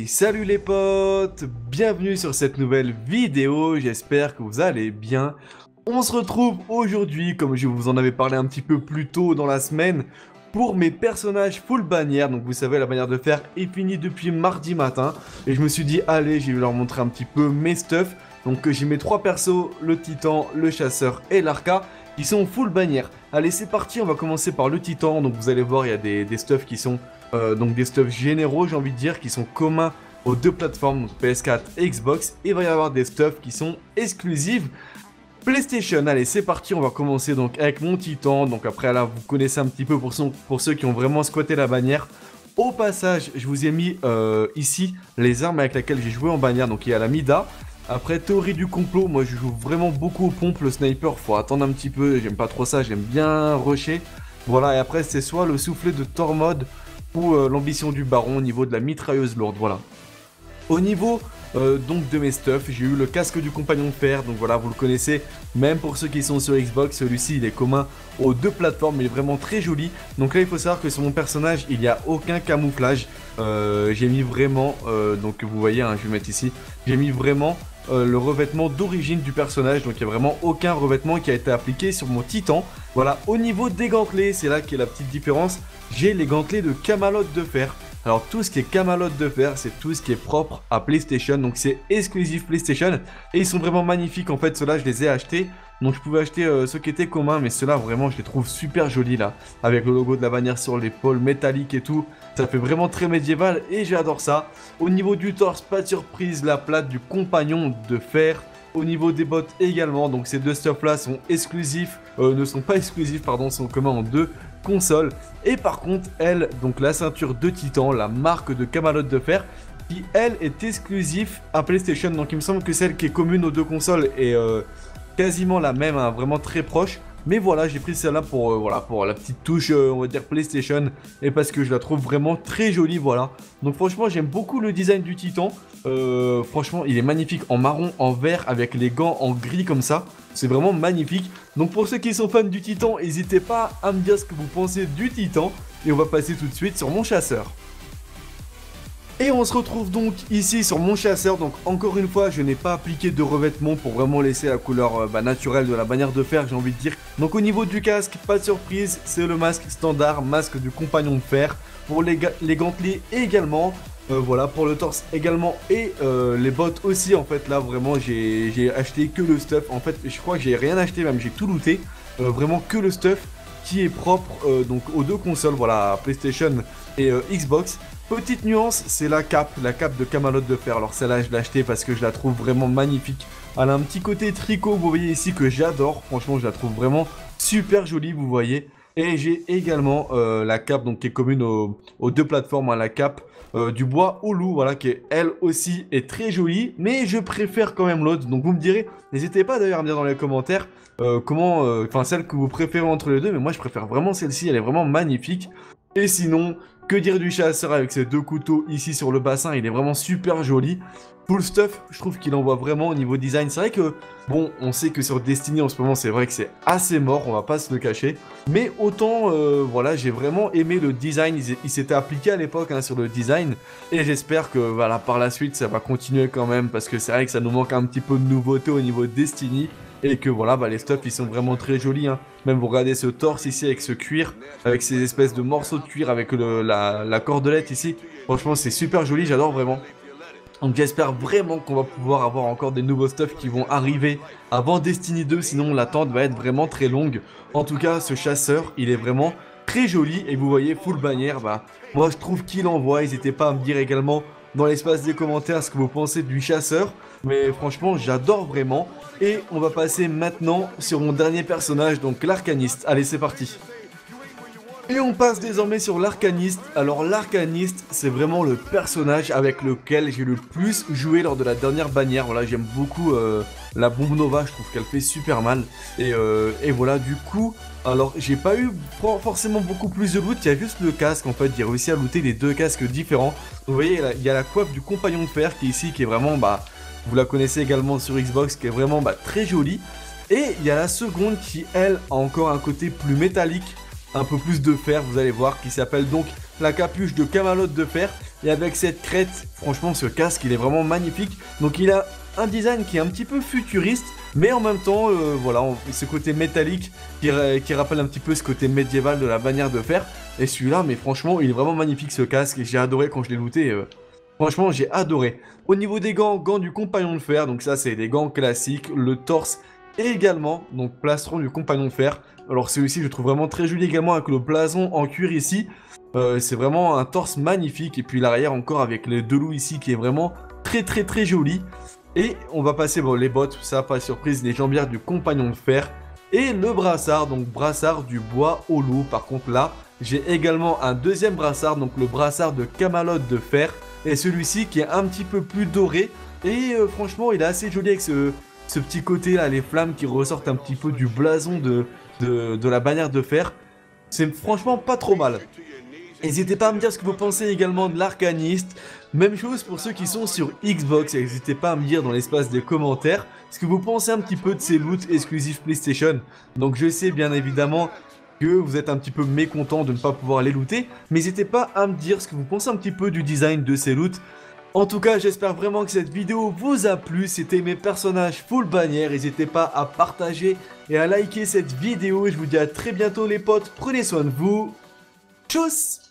Hey, salut les potes, bienvenue sur cette nouvelle vidéo, j'espère que vous allez bien. On se retrouve aujourd'hui, comme je vous en avais parlé un petit peu plus tôt dans la semaine, pour mes personnages full bannière. Donc vous savez, la bannière de fer est finie depuis mardi matin. Et je me suis dit, allez, je vais leur montrer un petit peu mes stuff. Donc j'ai mes 3 persos, le titan, le chasseur et l'arca, qui sont full bannière. Allez, c'est parti, on va commencer par le titan. Donc vous allez voir, il y a des stuffs qui sont... donc des stuffs généraux, j'ai envie de dire, qui sont communs aux deux plateformes, donc PS4 et Xbox. Et il va y avoir des stuffs qui sont exclusifs PlayStation. Allez, c'est parti, on va commencer donc avec mon titan. Donc après là, vous connaissez un petit peu pour ceux qui ont vraiment squatté la bannière. Au passage, je vous ai mis ici les armes avec lesquelles j'ai joué en bannière. Donc il y a la Mida. Après, théorie du complot, moi je joue vraiment beaucoup aux pompes. Le sniper, faut attendre un petit peu, j'aime pas trop ça, j'aime bien rusher. Voilà, et après c'est soit le soufflet de Tormod ou l'ambition du baron au niveau de la mitrailleuse lourde, voilà. Au niveau donc de mes stuffs, j'ai eu le casque du compagnon de fer, donc voilà, vous le connaissez, même pour ceux qui sont sur Xbox, celui-ci il est commun aux deux plateformes, mais il est vraiment très joli. Donc là il faut savoir que sur mon personnage, il n'y a aucun camouflage, j'ai mis vraiment, donc vous voyez, hein, je vais mettre ici, j'ai mis vraiment le revêtement d'origine du personnage, donc il n'y a vraiment aucun revêtement qui a été appliqué sur mon titan. Voilà, au niveau des gantelets, c'est là qu'est la petite différence, j'ai les gantelets de Camelot de fer. Alors tout ce qui est Camelot de fer, c'est tout ce qui est propre à PlayStation, donc c'est exclusif PlayStation, et ils sont vraiment magnifiques en fait, ceux-là je les ai achetés, donc je pouvais acheter ceux qui étaient communs, mais ceux-là vraiment je les trouve super jolis là, avec le logo de la bannière sur l'épaule, métallique et tout, ça fait vraiment très médiéval et j'adore ça. Au niveau du torse, pas de surprise, la plate du compagnon de fer. Au niveau des bottes également, donc ces deux stuff là sont exclusifs, ne sont pas exclusifs pardon, sont communs en deux consoles. Et par contre elle, donc la ceinture de titan, la marque de Camelot de fer, qui elle est exclusive à PlayStation, donc il me semble que celle qui est commune aux deux consoles est quasiment la même, hein, vraiment très proche. Mais voilà, j'ai pris celle-là pour, voilà, pour la petite touche, on va dire, PlayStation. Et parce que je la trouve vraiment très jolie, voilà. Donc franchement, j'aime beaucoup le design du Titan. Franchement, il est magnifique en marron, en vert, avec les gants en gris comme ça. C'est vraiment magnifique. Donc pour ceux qui sont fans du Titan, n'hésitez pas à me dire ce que vous pensez du Titan. Et on va passer tout de suite sur mon chasseur. Et on se retrouve donc ici sur mon chasseur, donc encore une fois je n'ai pas appliqué de revêtement pour vraiment laisser la couleur naturelle de la bannière de fer, j'ai envie de dire. Donc au niveau du casque, pas de surprise, c'est le masque standard, masque du compagnon de fer, pour les gantelets également, voilà, pour le torse également et les bottes aussi en fait. Là vraiment j'ai acheté que le stuff, en fait je crois que j'ai rien acheté, même j'ai tout looté, vraiment que le stuff qui est propre donc aux deux consoles, voilà, PlayStation et Xbox. Petite nuance, c'est la cape de Camelot de fer. Alors celle-là, je l'ai achetée parce que je la trouve vraiment magnifique. Elle a un petit côté tricot, vous voyez ici, que j'adore. Franchement, je la trouve vraiment super jolie, vous voyez. Et j'ai également la cape, donc qui est commune aux deux plateformes, hein, la cape du Bois-au-Loup, voilà, qui est, elle aussi est très jolie. Mais je préfère quand même l'autre, donc vous me direz, n'hésitez pas d'ailleurs à me dire dans les commentaires comment, enfin celle que vous préférez entre les deux. Mais moi, je préfère vraiment celle-ci, elle est vraiment magnifique. Et sinon... que dire du chasseur avec ses deux couteaux ici sur le bassin, il est vraiment super joli. Full stuff, je trouve qu'il envoie vraiment au niveau design. C'est vrai que, bon, on sait que sur Destiny en ce moment, c'est vrai que c'est assez mort, on va pas se le cacher. Mais autant, voilà, j'ai vraiment aimé le design, il s'était appliqué à l'époque hein, sur le design. Et j'espère que, voilà, par la suite, ça va continuer quand même, parce que c'est vrai que ça nous manque un petit peu de nouveauté au niveau de Destiny. Et que voilà, bah, les stuffs ils sont vraiment très jolis hein. Même vous regardez ce torse ici avec ce cuir, avec ces espèces de morceaux de cuir, avec la cordelette ici. Franchement c'est super joli, j'adore vraiment. Donc j'espère vraiment qu'on va pouvoir avoir encore des nouveaux stuffs qui vont arriver avant Destiny 2. Sinon l'attente va être vraiment très longue. En tout cas ce chasseur il est vraiment très joli. Et vous voyez full bannière, bah, moi je trouve qu'il envoie. N'hésitez pas à me dire également dans l'espace des commentaires ce que vous pensez du chasseur. Mais franchement j'adore vraiment. Et on va passer maintenant sur mon dernier personnage, donc l'arcaniste. Allez c'est parti. Et on passe désormais sur l'arcaniste. Alors l'arcaniste c'est vraiment le personnage avec lequel j'ai le plus joué lors de la dernière bannière. Voilà, j'aime beaucoup la bombe Nova, je trouve qu'elle fait super mal. Et voilà du coup, alors j'ai pas eu forcément beaucoup plus de loot, il y a juste le casque en fait, j'ai réussi à looter les deux casques différents. Vous voyez il y a la coiffe du compagnon de fer qui est ici, qui est vraiment bah... vous la connaissez également sur Xbox, qui est vraiment bah, très jolie. Et il y a la seconde qui, elle, a encore un côté plus métallique, un peu plus de fer, vous allez voir, qui s'appelle donc la capuche de Camelot de Fer, et avec cette crête, franchement ce casque il est vraiment magnifique. Donc il a un design qui est un petit peu futuriste, mais en même temps voilà, ce côté métallique qui rappelle un petit peu ce côté médiéval de la bannière de fer. Et celui-là, mais franchement il est vraiment magnifique ce casque, et j'ai adoré quand je l'ai looté. Franchement j'ai adoré. Au niveau des gants, gants du compagnon de fer, donc ça c'est des gants classiques, le torse également, donc plastron du compagnon de fer. Alors celui-ci je le trouve vraiment très joli également avec le blason en cuir ici. C'est vraiment un torse magnifique, et puis l'arrière encore avec les deux loups ici qui est vraiment très très très joli. Et on va passer bon, les bottes, ça pas surprise, les jambières du compagnon de fer. Et le brassard, donc brassard du Bois-au-Loup. Par contre là, j'ai également un deuxième brassard, donc le brassard de Camelot de Fer. Et celui-ci qui est un petit peu plus doré. Et franchement il est assez joli avec ce petit côté là, les flammes qui ressortent un petit peu du blason de la bannière de fer. C'est franchement pas trop mal. N'hésitez pas à me dire ce que vous pensez également de l'arcaniste. Même chose pour ceux qui sont sur Xbox. N'hésitez pas à me dire dans l'espace des commentaires ce que vous pensez un petit peu de ces loots exclusifs PlayStation. Donc je sais bien évidemment que vous êtes un petit peu mécontent de ne pas pouvoir les looter, mais n'hésitez pas à me dire ce que vous pensez un petit peu du design de ces loots. En tout cas, j'espère vraiment que cette vidéo vous a plu. C'était mes personnages full bannière. N'hésitez pas à partager et à liker cette vidéo. Je vous dis à très bientôt les potes. Prenez soin de vous. Tchuss!